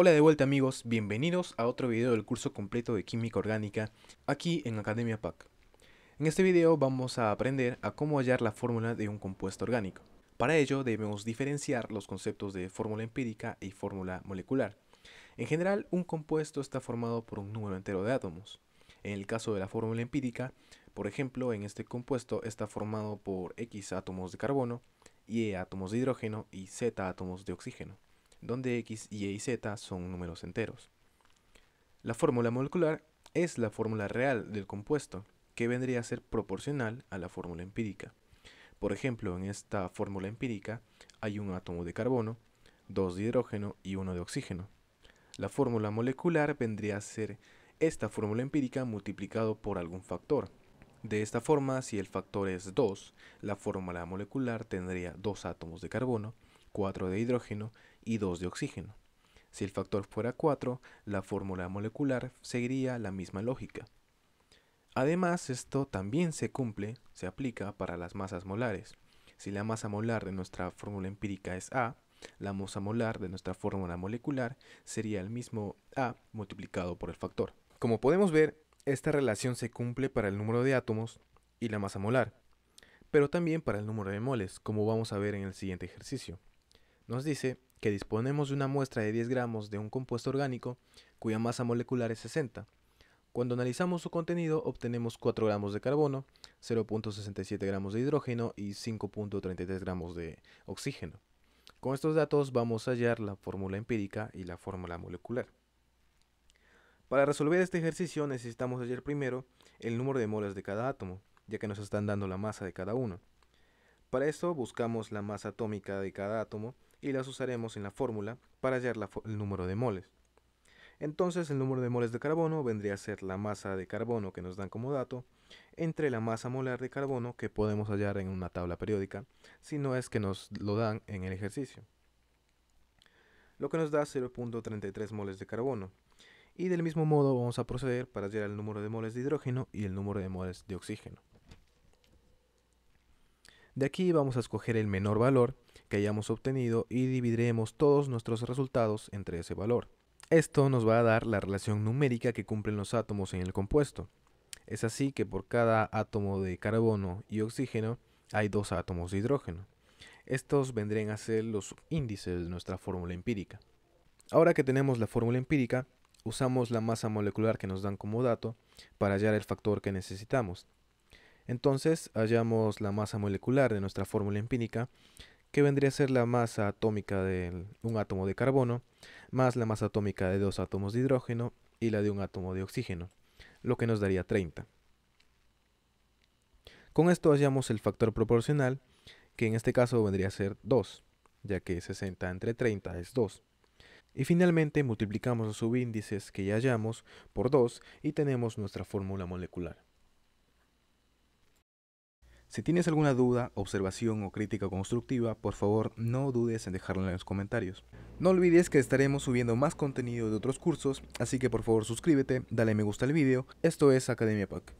Hola de vuelta amigos, bienvenidos a otro video del curso completo de Química Orgánica aquí en AcademiaPack. En este video vamos a aprender a cómo hallar la fórmula de un compuesto orgánico. Para ello debemos diferenciar los conceptos de fórmula empírica y fórmula molecular. En general, un compuesto está formado por un número entero de átomos. En el caso de la fórmula empírica, por ejemplo, en este compuesto está formado por X átomos de carbono, Y átomos de hidrógeno y Z átomos de oxígeno, donde X, Y y Z son números enteros. La fórmula molecular es la fórmula real del compuesto, que vendría a ser proporcional a la fórmula empírica. Por ejemplo, en esta fórmula empírica hay un átomo de carbono, 2 de hidrógeno y 1 de oxígeno. La fórmula molecular vendría a ser esta fórmula empírica multiplicado por algún factor. De esta forma, si el factor es 2, la fórmula molecular tendría 2 átomos de carbono, 4 de hidrógeno y 2 de oxígeno. Si el factor fuera 4, la fórmula molecular seguiría la misma lógica. Además, esto también se aplica para las masas molares. Si la masa molar de nuestra fórmula empírica es A, la masa molar de nuestra fórmula molecular sería el mismo A multiplicado por el factor. Como podemos ver, esta relación se cumple para el número de átomos y la masa molar, pero también para el número de moles, como vamos a ver en el siguiente ejercicio. Nos dice que disponemos de una muestra de 10 gramos de un compuesto orgánico cuya masa molecular es 60. Cuando analizamos su contenido obtenemos 4 gramos de carbono, 0.67 gramos de hidrógeno y 5.33 gramos de oxígeno. Con estos datos vamos a hallar la fórmula empírica y la fórmula molecular. Para resolver este ejercicio necesitamos hallar primero el número de moles de cada átomo, ya que nos están dando la masa de cada uno. Para esto buscamos la masa atómica de cada átomo y las usaremos en la fórmula para hallar el número de moles. Entonces el número de moles de carbono vendría a ser la masa de carbono que nos dan como dato entre la masa molar de carbono que podemos hallar en una tabla periódica, si no es que nos lo dan en el ejercicio. Lo que nos da 0.33 moles de carbono. Y del mismo modo vamos a proceder para hallar el número de moles de hidrógeno y el número de moles de oxígeno. De aquí vamos a escoger el menor valor que hayamos obtenido y dividiremos todos nuestros resultados entre ese valor. Esto nos va a dar la relación numérica que cumplen los átomos en el compuesto. Es así que por cada átomo de carbono y oxígeno hay 2 átomos de hidrógeno. Estos vendrían a ser los índices de nuestra fórmula empírica. Ahora que tenemos la fórmula empírica, usamos la masa molecular que nos dan como dato para hallar el factor que necesitamos. Entonces hallamos la masa molecular de nuestra fórmula empírica, que vendría a ser la masa atómica de un átomo de carbono, más la masa atómica de 2 átomos de hidrógeno y la de un átomo de oxígeno, lo que nos daría 30. Con esto hallamos el factor proporcional, que en este caso vendría a ser 2, ya que 60 entre 30 es 2. Y finalmente multiplicamos los subíndices que ya hallamos por 2 y tenemos nuestra fórmula molecular. Si tienes alguna duda, observación o crítica constructiva, por favor no dudes en dejarlo en los comentarios. No olvides que estaremos subiendo más contenido de otros cursos, así que por favor suscríbete, dale me gusta al video. Esto es AcademiaPack.